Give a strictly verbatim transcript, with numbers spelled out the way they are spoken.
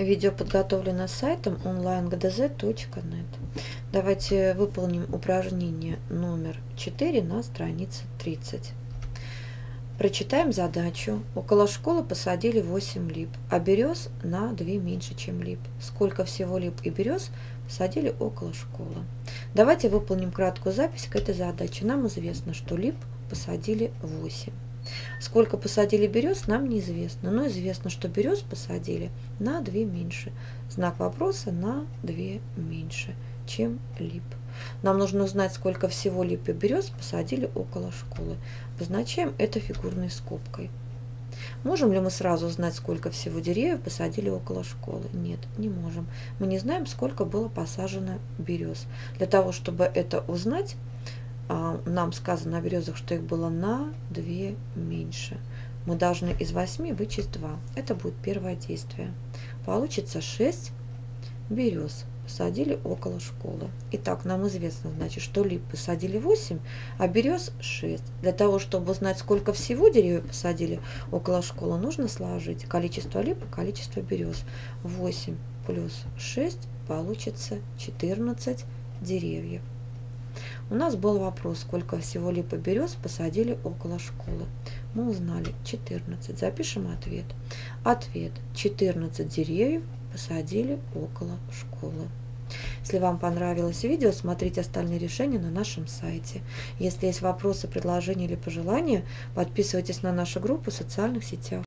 Видео подготовлено сайтом онлайн точка джи ди зет точка нет. Давайте выполним упражнение номер четыре на странице тридцать. Прочитаем задачу. Около школы посадили восемь лип, а берез на два меньше, чем лип. Сколько всего лип и берез посадили около школы? Давайте выполним краткую запись к этой задаче. Нам известно, что лип посадили восемь. Сколько посадили берез, нам неизвестно, но известно, что берез посадили на два меньше. Знак вопроса на два меньше, чем лип. Нам нужно узнать, сколько всего лип и берез посадили около школы. Обозначаем это фигурной скобкой. Можем ли мы сразу узнать, сколько всего деревьев посадили около школы? Нет, не можем. Мы не знаем, сколько было посажено берез. Для того, чтобы это узнать, нам сказано о березах, что их было на два меньше. Мы должны из восьми вычесть два. Это будет первое действие. Получится шесть берез посадили около школы. Итак, нам известно, значит, что лип посадили восемь, а берез шесть. Для того, чтобы узнать, сколько всего деревьев посадили около школы, нужно сложить количество лип и количество берез. восемь плюс шесть получится четырнадцать деревьев. У нас был вопрос, сколько всего лип и берез посадили около школы. Мы узнали четырнадцать. Запишем ответ. Ответ: четырнадцать деревьев посадили около школы. Если вам понравилось видео, смотрите остальные решения на нашем сайте. Если есть вопросы, предложения или пожелания, подписывайтесь на нашу группу в социальных сетях.